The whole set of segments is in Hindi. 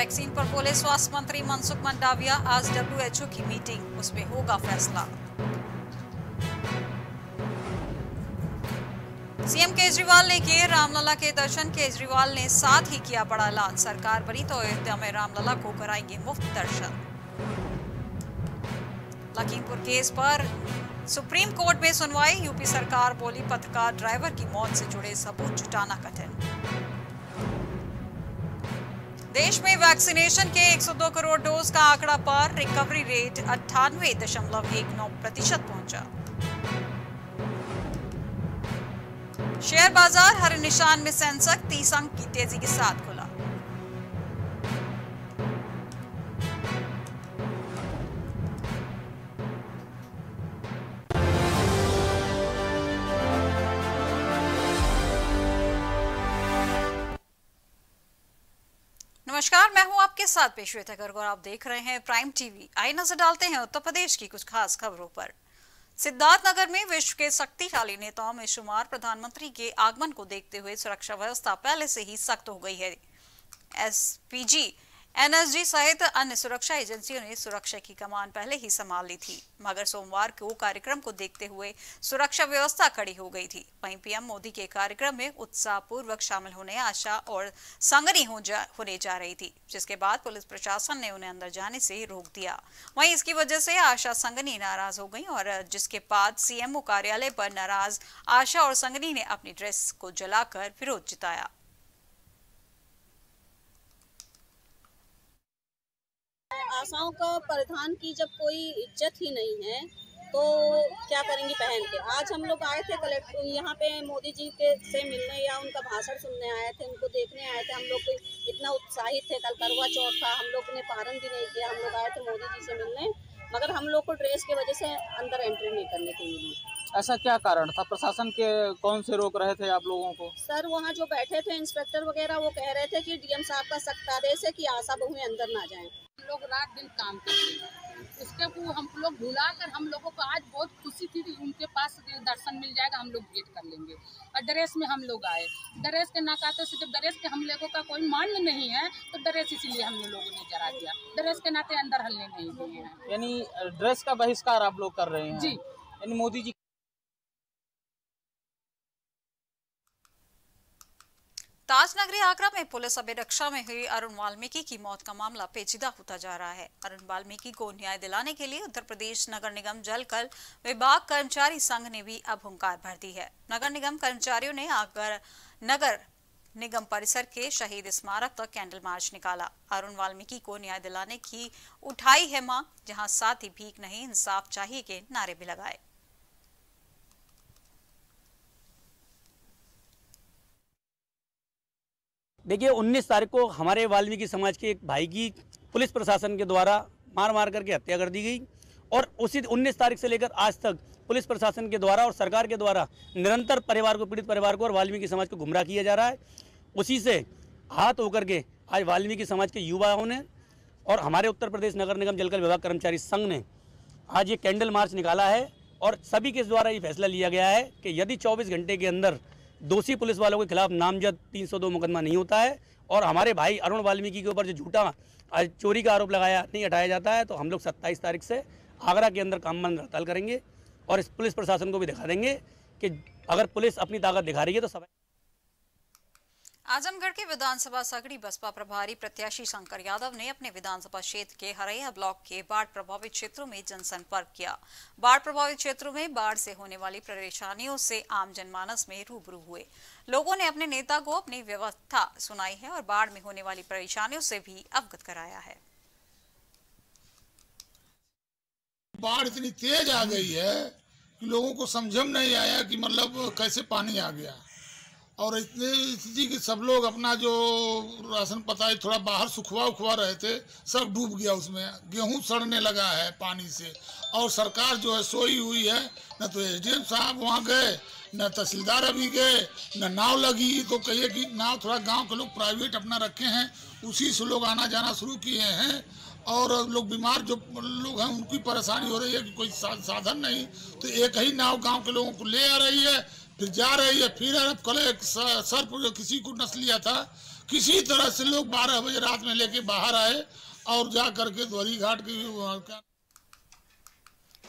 वैक्सीन पर बोले स्वास्थ्य मंत्री मनसुख मंडाविया, आज WHO की मीटिंग, उसमें होगा फैसला। सीएम केजरीवाल ने किए रामलला के दर्शन, केजरीवाल ने साथ ही किया बड़ा ऐलान, सरकार बनी तो अयोध्या में रामलला को कराएंगे मुफ्त दर्शन। लखीमपुर केस पर सुप्रीम कोर्ट में सुनवाई, यूपी सरकार बोली पत्रकार ड्राइवर की मौत से जुड़े सबूत जुटाना कठिन। देश में वैक्सीनेशन के 102 करोड़ डोज का आंकड़ा पार, रिकवरी रेट 98.19% पहुंचा। शेयर बाजार हरे निशान में, सेंसक 30 अंक की तेजी के साथ खुला। नमस्कार, मैं हूं आपके साथ पेशवेता गर्ग और आप देख रहे हैं प्राइम टीवी। आई नजर डालते हैं उत्तर प्रदेश की कुछ खास खबरों पर। सिद्धार्थनगर में विश्व के शक्तिशाली नेताओं में शुमार प्रधानमंत्री के आगमन को देखते हुए सुरक्षा व्यवस्था पहले से ही सख्त हो गई है। एसपीजी, NSG सहित अन्य सुरक्षा एजेंसियों ने सुरक्षा की कमान पहले ही संभाल ली थी, मगर सोमवार को कार्यक्रम को देखते हुए सुरक्षा व्यवस्था कड़ी हो गई थी। वहीं पीएम मोदी के कार्यक्रम में उत्साहपूर्वक शामिल होने आशा और संगनी होने जा रही थी, जिसके बाद पुलिस प्रशासन ने उन्हें अंदर जाने से रोक दिया। वहीं इसकी वजह से आशा संगनी नाराज हो गई और जिसके बाद सीएमओ कार्यालय पर नाराज आशा और संगनी ने अपनी ड्रेस को जलाकर विरोध जताया। आशाओं का प्रधान की जब कोई इज्जत ही नहीं है तो क्या करेंगी पहन के। आज हम लोग आए थे कलेक्टर यहाँ पे मोदी जी के से मिलने या उनका भाषण सुनने आए थे, उनको देखने आए थे। हम लोग इतना उत्साहित थे, कल करवा चौथ था, हम लोग ने पारण भी नहीं किया। हम लोग आए थे मोदी जी से मिलने, मगर हम लोग को ड्रेस की वजह से अंदर एंट्री नहीं करने को मिली। ऐसा क्या कारण था? प्रशासन के कौन से रोक रहे थे आप लोगों को? सर, वहाँ जो बैठे थे इंस्पेक्टर वगैरह, वो कह रहे थे कि DM साहब का सख्त आदेश है कि आशा बहुएं अंदर ना जाएं। हम लोग रात दिन काम करते हैं, उसके वो हम लोग भुला कर हम लोगों को आज बहुत खुशी थी कि उनके पास दर्शन मिल जाएगा, हम लोग वेट कर लेंगे। और ड्रेस में हम लोग आए, ड्रेस के नाकाते से जब ड्रेस के हम लोगों का कोई मान्य नहीं है तो ड्रेस इसीलिए हम लोगों ने जरा दिया, ड्रेस के नाते अंदर हलने नहीं दिए हैं। यानी ड्रेस का बहिष्कार आप लोग कर रहे हैं? जी, यानी मोदी जी। ताजनगरी आगरा में पुलिस अभिरक्षा में हुई अरुण वाल्मीकि की मौत का मामला पेचीदा होता जा रहा है। अरुण वाल्मीकि को न्याय दिलाने के लिए उत्तर प्रदेश नगर निगम जल कल विभाग कर्मचारी संघ ने भी अब हुंकार भर दी है। नगर निगम कर्मचारियों ने आगरा नगर निगम परिसर के शहीद स्मारक तक कैंडल मार्च निकाला। अरुण वाल्मीकि को न्याय दिलाने की उठाई है मांग, जहाँ साथ ही भीख नहीं इंसाफ चाहिए के नारे भी लगाए। देखिए, 19 तारीख को हमारे वाल्मीकि समाज के एक भाई की पुलिस प्रशासन के द्वारा मार करके हत्या कर दी गई और उसी 19 तारीख से लेकर आज तक पुलिस प्रशासन के द्वारा और सरकार के द्वारा निरंतर परिवार को, पीड़ित परिवार को और वाल्मीकि समाज को गुमराह किया जा रहा है। उसी से हाथ होकर के आज वाल्मीकि समाज के युवाओं ने और हमारे उत्तर प्रदेश नगर निगम जलकल विभाग कर्मचारी संघ ने आज ये कैंडल मार्च निकाला है और सभी के द्वारा ये फैसला लिया गया है कि यदि 24 घंटे के अंदर दोषी पुलिस वालों के खिलाफ नामजद 302 मुकदमा नहीं होता है और हमारे भाई अरुण वाल्मीकि के ऊपर जो झूठा चोरी का आरोप लगाया नहीं हटाया जाता है तो हम लोग 27 तारीख से आगरा के अंदर काम बंद हड़ताल करेंगे और इस पुलिस प्रशासन को भी दिखा देंगे कि अगर पुलिस अपनी ताकत दिखा रही है तो सब। आजमगढ़ के विधानसभा सगड़ी बसपा प्रभारी प्रत्याशी शंकर यादव ने अपने विधानसभा क्षेत्र के हरैया ब्लॉक के बाढ़ प्रभावित क्षेत्रों में जनसंपर्क किया। बाढ़ प्रभावित क्षेत्रों में बाढ़ से होने वाली परेशानियों से आम जनमानस में रूबरू हुए। लोगों ने अपने नेता को अपनी व्यवस्था सुनाई है और बाढ़ में होने वाली परेशानियों से भी अवगत कराया है। बाढ़ इतनी तेज आ गई है कि लोगों को समझ नहीं आया कि मतलब कैसे पानी आ गया और इतनी कि सब लोग अपना जो राशन पता है थोड़ा बाहर सुखवा रहे थे, सब डूब गया उसमें। गेहूं सड़ने लगा है पानी से और सरकार जो है सोई हुई है, न तो SDM साहब वहां गए, न तहसीलदार अभी गए, न नाव लगी तो कहिए कि नाव थोड़ा गांव के लोग प्राइवेट अपना रखे हैं, उसी से लोग आना जाना शुरू किए हैं और लोग बीमार जो लोग हैं उनकी परेशानी हो रही है कि कोई साधन नहीं, तो एक ही नाव गाँव के लोगों को ले आ रही है, फिर जा रही है, फिर अब कल एक सर किसी को नस्लिया था किसी तरह से लोग 12 बजे रात में लेके बाहर आए और जा करके द्वारी घाट के।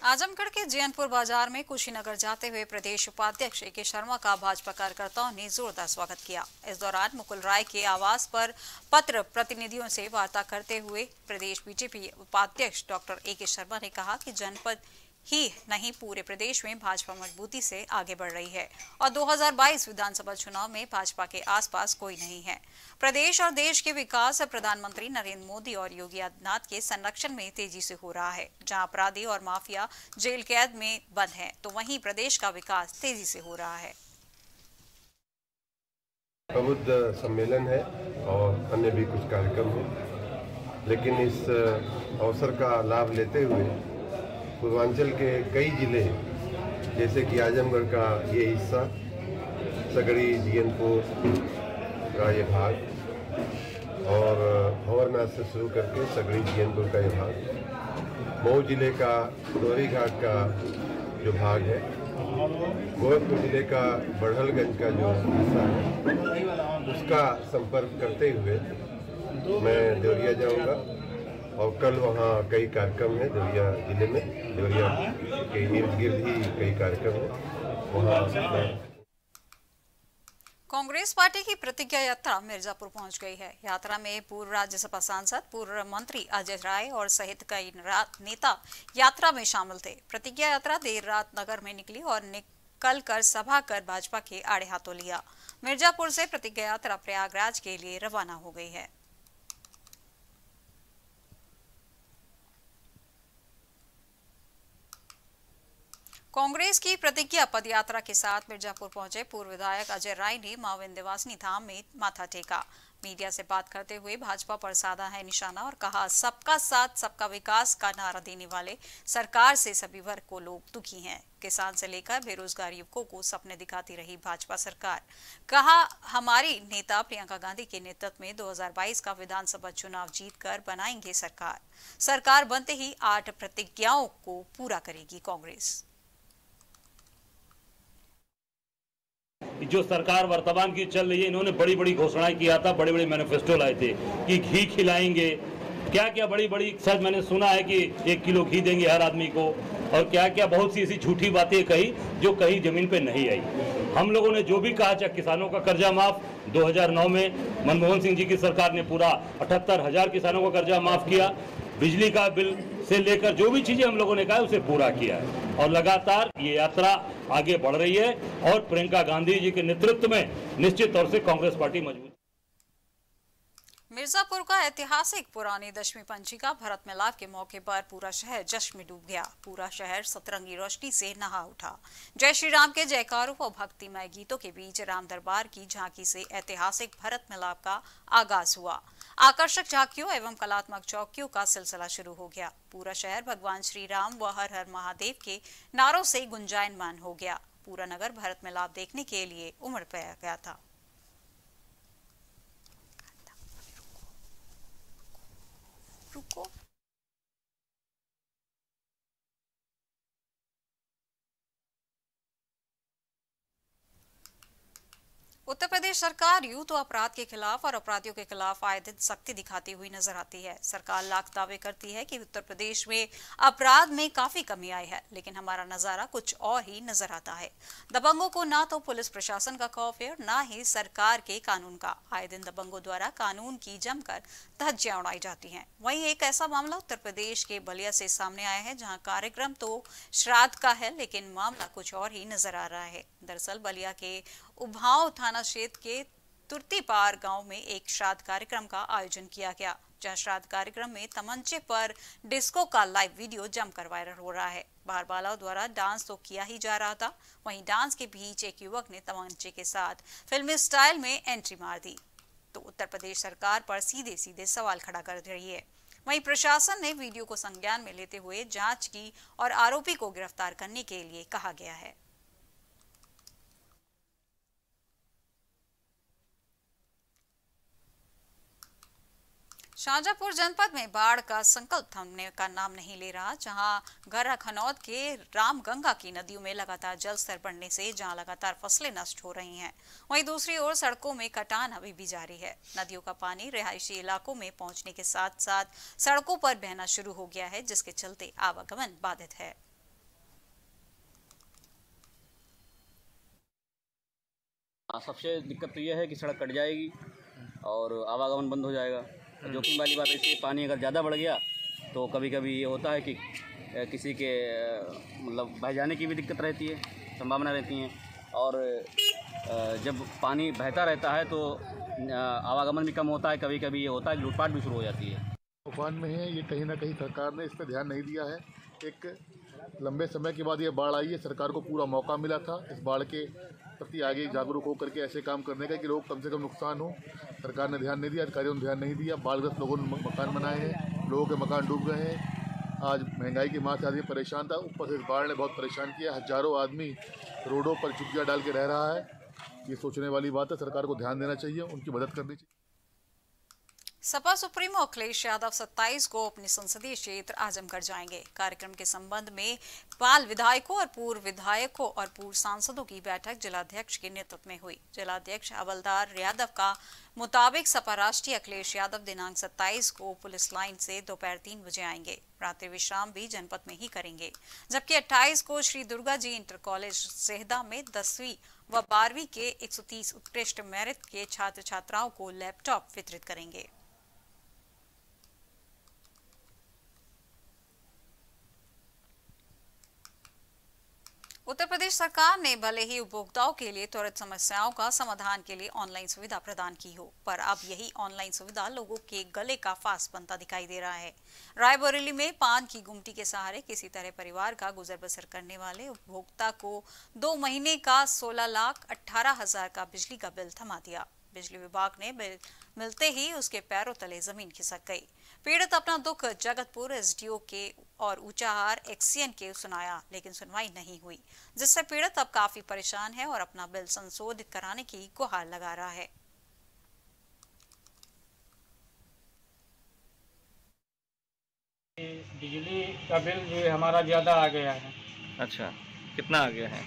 आजमगढ़ के जियनपुर बाजार में कुशीनगर जाते हुए प्रदेश उपाध्यक्ष ए शर्मा का भाजपा कार्यकर्ताओं ने जोरदार स्वागत किया। इस दौरान मुकुल राय के आवास पर पत्र प्रतिनिधियों से वार्ता करते हुए प्रदेश बीजेपी उपाध्यक्ष डॉक्टर ए शर्मा ने कहा कि जनपद ही नहीं पूरे प्रदेश में भाजपा मजबूती से आगे बढ़ रही है और 2022 विधानसभा चुनाव में भाजपा के आसपास कोई नहीं है। प्रदेश और देश के विकास प्रधानमंत्री नरेंद्र मोदी और योगी आदित्यनाथ के संरक्षण में तेजी से हो रहा है। जहां अपराधी और माफिया जेल कैद में बंद हैं, तो वहीं प्रदेश का विकास तेजी से हो रहा है। प्रबुद्ध सम्मेलन है और अन्य भी कुछ कार्यक्रम है, लेकिन इस अवसर का लाभ लेते हुए पूर्वांचल के कई जिले जैसे कि आजमगढ़ का ये हिस्सा, सगड़ी, जियनपुर का ये भाग और भवरनाथ से शुरू करके सगड़ी जियनपुर का ये भाग, मऊ जिले का डोरी घाट का जो भाग है, गोरखपुर जिले का बड़हलगंज का जो हिस्सा है, उसका संपर्क करते हुए मैं देवरिया जाऊंगा और कल वहाँ कई कार्यक्रम है। देवरिया जिले में देवरिया के इर्द गिर्द ही कई कार्यक्रम है वहाँ। कांग्रेस पार्टी की प्रतिज्ञा यात्रा मिर्जापुर पहुंच गई है। यात्रा में पूर्व राज्यसभा सांसद, पूर्व मंत्री अजय राय और सहित कई नेता यात्रा में शामिल थे। प्रतिज्ञा यात्रा देर रात नगर में निकली और निकल कर सभा कर भाजपा के आड़े हाथों लिया। मिर्जापुर से प्रतिज्ञा यात्रा प्रयागराज के लिए रवाना हो गई है। कांग्रेस की प्रतिज्ञा पदयात्रा के साथ मिर्जापुर पहुंचे पूर्व विधायक अजय राय ने मां विंध्यवासिनी धाम में माथा टेका। मीडिया से बात करते हुए भाजपा पर साधा है निशाना और कहा, सबका साथ सबका विकास का नारा देने वाले सरकार से सभी वर्ग को लोग दुखी हैं। किसान से लेकर बेरोजगार युवकों को सपने दिखाती रही भाजपा सरकार। कहा, हमारी नेता प्रियंका गांधी के नेतृत्व में 2022 का विधानसभा चुनाव जीतकर बनाएंगे सरकार। सरकार बनते ही 8 प्रतिज्ञाओं को पूरा करेगी कांग्रेस। जो सरकार वर्तमान की चल रही है, इन्होंने बड़ी बड़ी घोषणाएं किया था, बड़े बड़े मैनिफेस्टो लाए थे कि घी खिलाएंगे, क्या क्या बड़ी बड़ी, शायद मैंने सुना है कि 1 किलो घी देंगे हर आदमी को, और क्या क्या बहुत सी ऐसी झूठी बातें कही जो कहीं जमीन पे नहीं आई। हम लोगों ने जो भी कहा, चाहे किसानों का कर्जा माफ, 2009 में मनमोहन सिंह जी की सरकार ने पूरा 78,000 किसानों का कर्जा माफ किया, बिजली का बिल से लेकर जो भी चीजें हम लोगों ने कहा उसे पूरा किया है। और लगातार ये यात्रा आगे बढ़ रही है और प्रियंका गांधी जी के नेतृत्व में निश्चित तौर से कांग्रेस पार्टी मजबूत। मिर्जापुर का ऐतिहासिक पुरानी 10वीं पंचिका भरत मिलाप के मौके पर पूरा शहर जश्न में डूब गया। पूरा शहर सतरंगी रोशनी से नहा उठा। जय श्री राम के जयकारों और भक्तिमय गीतों के बीच राम दरबार की झांकी से ऐतिहासिक भरत मिलाप का आगाज हुआ। आकर्षक झांकियों एवं कलात्मक चौकियों का सिलसिला शुरू हो गया। पूरा शहर भगवान श्री राम व हर हर महादेव के नारों से गुंजायमान हो गया। पूरा नगर भरत मिलाप देखने के लिए उमड़ पाया गया था। रुको। उत्तर प्रदेश सरकार युद्ध अपराध के खिलाफ और अपराधियों के खिलाफ आए दिन सख्ती दिखाती हुई नजर आती है। सरकार लाख दावे करती है कि उत्तर प्रदेश में अपराध में काफी कमी आई है, लेकिन हमारा नजारा कुछ और ही नजर आता है। दबंगों को ना तो पुलिस प्रशासन का खौफ है और ना ही सरकार के कानून का। आए दिन दबंगों द्वारा कानून की जमकर धज्जियां उड़ाई जाती है। वही एक ऐसा मामला उत्तर प्रदेश के बलिया से सामने आया है, जहाँ कार्यक्रम तो श्राद्ध का है, लेकिन मामला कुछ और ही नजर आ रहा है। दरअसल बलिया के उभाव थाना क्षेत्र के तुर्तीपार गांव में एक श्राद्ध कार्यक्रम का आयोजन किया गया, जहां श्राद्ध कार्यक्रम में तमंचे पर डिस्को का लाइव वीडियो जमकर वायरल हो रहा है। बाहर बालाओं द्वारा डांस तो किया ही जा रहा था, वहीं डांस के बीच एक युवक ने तमंचे के साथ फिल्मी स्टाइल में एंट्री मार दी, तो उत्तर प्रदेश सरकार पर सीधे सीधे सवाल खड़ा कर रही है। वहीं प्रशासन ने वीडियो को संज्ञान में लेते हुए जाँच की और आरोपी को गिरफ्तार करने के लिए कहा गया है। शाहजपुर जनपद में बाढ़ का संकल्प थमने का नाम नहीं ले रहा, जहां गरहा खनौद के रामगंगा की नदियों में लगातार जलस्तर बढ़ने से जहां लगातार फसलें नष्ट हो रही हैं, वहीं दूसरी ओर सड़कों में कटान अभी भी जारी है। नदियों का पानी रिहायशी इलाकों में पहुंचने के साथ साथ सड़कों पर बहना शुरू हो गया है, जिसके चलते आवागमन बाधित है। सबसे दिक्कत तो यह है कि सड़क कट जाएगी और आवागमन बंद हो जाएगा। जोखिम वाली बात इसलिए पानी अगर ज़्यादा बढ़ गया तो कभी कभी ये होता है कि किसी के मतलब बह जाने की भी दिक्कत रहती है, संभावना रहती है। और जब पानी बहता रहता है तो आवागमन भी कम होता है, कभी कभी ये होता है लूटपाट भी शुरू हो जाती है। तूफान में है ये, कहीं ना कहीं सरकार ने इस पर ध्यान नहीं दिया है। एक लंबे समय के बाद ये बाढ़ आई है, सरकार को पूरा मौका मिला था इस बाढ़ के प्रति आगे जागरूक होकर के ऐसे काम करने का कि लोग कम से कम नुकसान हो। सरकार ने ध्यान नहीं दिया, अधिकारियों ने ध्यान नहीं दिया। बाढ़ग्रस्त लोगों ने मकान बनाए हैं, लोगों के मकान डूब गए हैं। आज महंगाई के मार से आदमी परेशान था, ऊपर से बाढ़ ने बहुत परेशान किया। हजारों आदमी रोडों पर चुपकिया डाल के रह रहा है। ये सोचने वाली बात है, सरकार को ध्यान देना चाहिए, उनकी मदद करनी चाहिए। सपा सुप्रीमो अखिलेश यादव 27 को अपने संसदीय क्षेत्र आजमगढ़ जाएंगे। कार्यक्रम के संबंध में पाल विधायकों और पूर्व विधायकों और पूर्व सांसदों की बैठक जिलाध्यक्ष के नेतृत्व में हुई। जिलाध्यक्ष हवलदार यादव का मुताबिक सपा राष्ट्रीय अखिलेश यादव दिनांक 27 को पुलिस लाइन से दोपहर 3 बजे आएंगे। रात्रि विश्राम भी जनपद में ही करेंगे, जबकि 28 को श्री दुर्गा जी इंटर कॉलेज सेहदा में 10वीं व 12वीं के 130 उत्कृष्ट मेरिट के छात्र छात्राओं को लैपटॉप वितरित करेंगे। उत्तर प्रदेश सरकार ने भले ही उपभोक्ताओं के लिए त्वरित समस्याओं का समाधान के लिए ऑनलाइन सुविधा प्रदान की हो, पर अब यही ऑनलाइन सुविधा लोगों के गले का फांस बनता दिखाई दे रहा है। रायबरेली में पान की गुमटी के सहारे किसी तरह परिवार का गुजर बसर करने वाले उपभोक्ता को 2 महीने का 16,18,000 का बिजली का बिल थमा दिया। बिजली विभाग ने बिल मिलते ही उसके पैरों तले जमीन खिसक गई। पीड़ित अपना दुख जगतपुर एसडीओ के और ऊंचाहार एक्सीएन के सुनाया, लेकिन सुनवाई नहीं हुई, जिससे पीड़ित अब काफी परेशान है और अपना बिल संशोधित कराने की गुहार लगा रहा है। बिजली का बिल जो हमारा ज्यादा आ गया है। अच्छा, कितना आ गया है?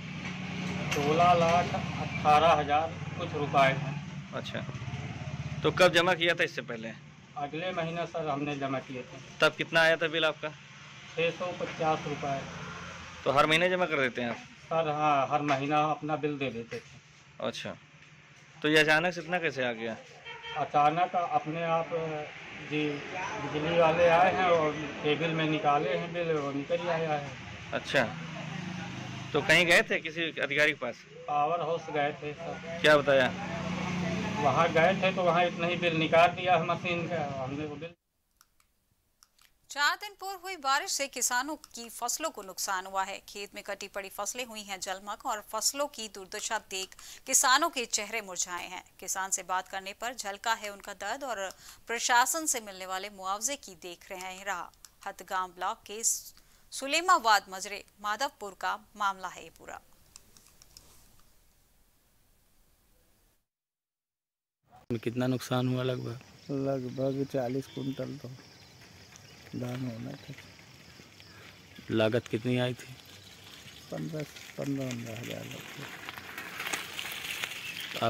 16,18,000 कुछ रुपए है। अच्छा, तो कब जमा किया था? इससे पहले अगले महीना सर हमने जमा किया था। तब कितना आया था बिल आपका? 650 रुपये। तो हर महीने जमा कर देते हैं आप सर? हाँ, हर महीना अपना बिल दे देते थे। अच्छा, तो ये अचानक इतना कैसे आ गया? अचानक अपने आप जी बिजली वाले आए हैं और टेबल में निकाले हैं बिल और निकल आया है। अच्छा, तो कहीं गए थे किसी अधिकारी के पास? पावर हाउस गए थे सर। क्या बताया? वहाँ गए थे तो वहाँ इतना ही बिल निकाल दिया मशीन का, हमने वो बिल। 4 दिन पूर्व हुई बारिश से किसानों की फसलों को नुकसान हुआ है। खेत में कटी पड़ी फसलें हुई हैं जलमग्न और फसलों की दुर्दशा देख किसानों के चेहरे मुरझाए हैं। किसान से बात करने पर झलका है उनका दर्द और प्रशासन से मिलने वाले मुआवजे की देख रहे हैं राह। हथगांव ब्लॉक के सुलेमाबाद मजरे माधवपुर का मामला है ये पूरा। कितना नुकसान हुआ? लगभग 40 कुंटल तो धान होना था। लागत कितनी आई थी? 15,000 लगभग।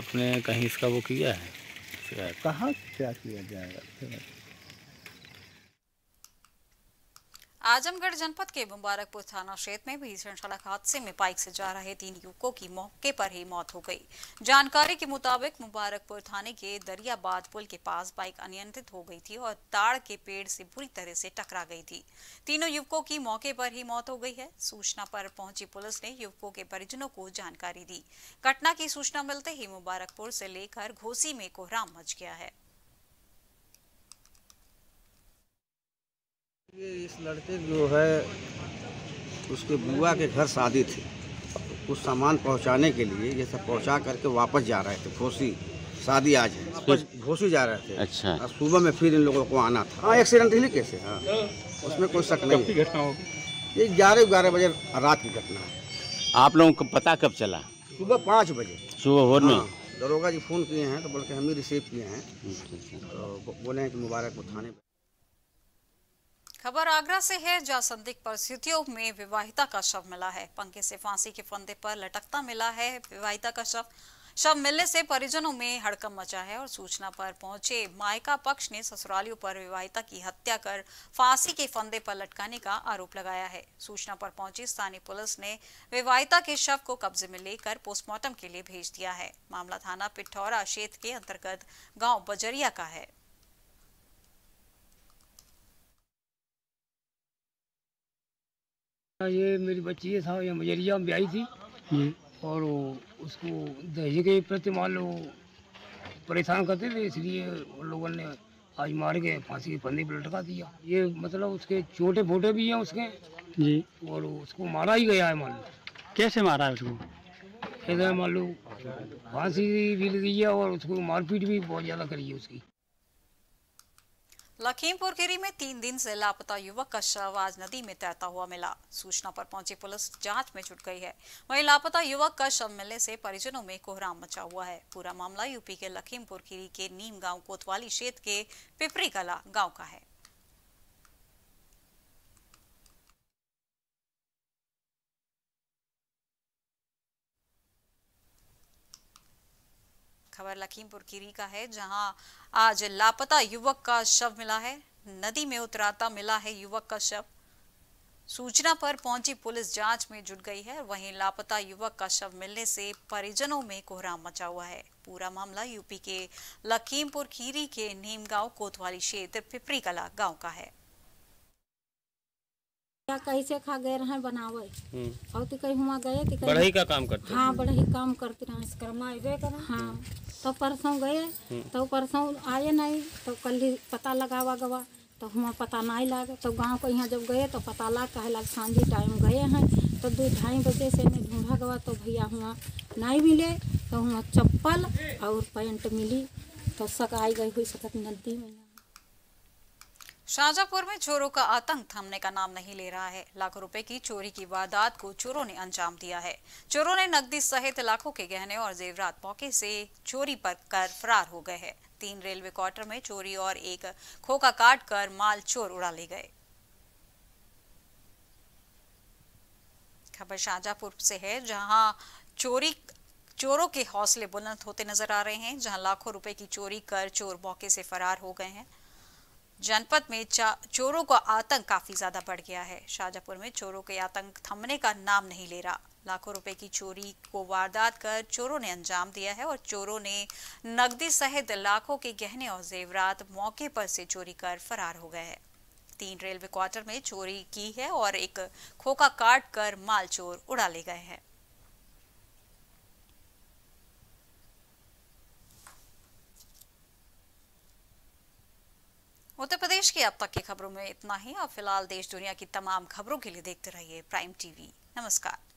आपने कहीं इसका वो किया है? कहाँ क्या किया जाएगा। आजमगढ़ जनपद के मुबारकपुर थाना क्षेत्र में भीषण सड़क हादसे में बाइक से जा रहे 3 युवकों की मौके पर ही मौत हो गई। जानकारी के मुताबिक मुबारकपुर थाने के दरियाबाद पुल के पास बाइक अनियंत्रित हो गई थी और ताड़ के पेड़ से बुरी तरह से टकरा गई थी। 3 युवकों की मौके पर ही मौत हो गई है। सूचना पर पहुंची पुलिस ने युवकों के परिजनों को जानकारी दी। घटना की सूचना मिलते ही मुबारकपुर से लेकर घोसी में कोहराम मच गया है। ये इस लड़के जो है उसके बुआ के घर शादी थी, कुछ सामान पहुंचाने के लिए ये सब पहुंचा करके वापस जा रहे थे घोसी। शादी आज है, वापस घोसी जा रहे थे। अच्छा, सुबह में फिर इन लोगों को आना था। हाँ, एक्सीडेंटली कैसे? हाँ, उसमें कोई शक नहीं। घटना हो ये 11-12 बजे रात की घटना है। आप लोगों को पता कब चला? सुबह 5 बजे सुबह। दरोगा जी फ़ोन किए हैं तो बोल के हम ही रिसीव किए हैं, तो बोले हैं कि मुबारकपुर थाने। खबर आगरा से है जहां संदिग्ध परिस्थितियों में विवाहिता का शव मिला है। पंखे से फांसी के फंदे पर लटकता मिला है विवाहिता का शव। शव मिलने से परिजनों में हड़कंप मचा है और सूचना पर पहुंचे मायका पक्ष ने ससुरालियों पर विवाहिता की हत्या कर फांसी के फंदे पर लटकाने का आरोप लगाया है। सूचना पर पहुंची स्थानीय पुलिस ने विवाहिता के शव को कब्जे में लेकर पोस्टमार्टम के लिए भेज दिया है। मामला थाना पिठौरा क्षेत्र के अंतर्गत गाँव बजरिया का है। ये मेरी बच्ची है साहब, ये मजरिया में आई थी और उसको दहेज के प्रति मान लो परेशान करते थे, इसलिए उन लोगों ने आज मार के फांसी के फंदे पर लटका दिया। ये मतलब उसके छोटे फोटे भी हैं उसके जी, और उसको मारा ही गया है। मान लो कैसे मारा है उसको, ऐसा मान लो फांसी भी लगी है और उसको मारपीट भी बहुत ज़्यादा करी है उसकी। लखीमपुर खीरी में 3 दिन से लापता युवक का शव आज नदी में तैरता हुआ मिला। सूचना पर पहुंची पुलिस जांच में जुट गई है। वहीं लापता युवक का शव मिलने से परिजनों में कोहराम मचा हुआ है। पूरा मामला यूपी के लखीमपुर खीरी के नीम गांव कोतवाली क्षेत्र के पिपरी कला गांव का है। खबर लखीमपुर खीरी का है जहां आज लापता युवक का शव मिला है। नदी में उतराता मिला है युवक का शव। सूचना पर पहुंची पुलिस जांच में जुट गई है। वहीं लापता युवक का शव मिलने से परिजनों में कोहराम मचा हुआ है। पूरा मामला यूपी के लखीमपुर खीरी के नीमगांव कोतवाली क्षेत्र पिपरी कला गाँव का है। कैसे खा गए रहे बनावे और तो कहीं हुआ गए तो बढ़ई का काम करते, हाँ बढ़ई काम करते रहे, हाँ तो परसों गए तो परसों आए नहीं तो कल ही पता लगावा गवा तो हुआ पता नहीं लगा तो गांव को यहाँ जब गए तो पता लग कहे लग सांझी टाइम गए हैं तो 2-2:30 बजे से मैं ढूंढा गवा तो भैया हुआ नहीं मिले तो हुआ चप्पल और पैंट मिली तो सक आई गई हुई सकत नदी में। शाहजपुर में चोरों का आतंक थमने का नाम नहीं ले रहा है। लाखों रुपए की चोरी की वारदात को चोरों ने अंजाम दिया है। चोरों ने नकदी सहित लाखों के गहने और जेवरात मौके से चोरी पर कर फरार हो गए हैं। 3 रेलवे क्वार्टर में चोरी और एक खोखा काट कर माल चोर उड़ा ले गए। खबर शाहजहापुर से है जहां चोरों के हौसले बुलंद होते नजर आ रहे हैं, जहां लाखों रुपए की चोरी कर चोर मौके से फरार हो गए हैं। जनपद में चोरों का आतंक काफी ज्यादा बढ़ गया है। शाहजहापुर में चोरों के आतंक थमने का नाम नहीं ले रहा। लाखों रुपए की चोरी को वारदात कर चोरों ने अंजाम दिया है और चोरों ने नकदी सहित लाखों के गहने और जेवरात मौके पर से चोरी कर फरार हो गए हैं। 3 रेलवे क्वार्टर में चोरी की है और एक खोखा काट कर माल चोर उड़ा ले गए हैं। उत्तर प्रदेश की अब तक की खबरों में इतना ही। आप फिलहाल देश दुनिया की तमाम खबरों के लिए देखते रहिए प्राइम टीवी। नमस्कार।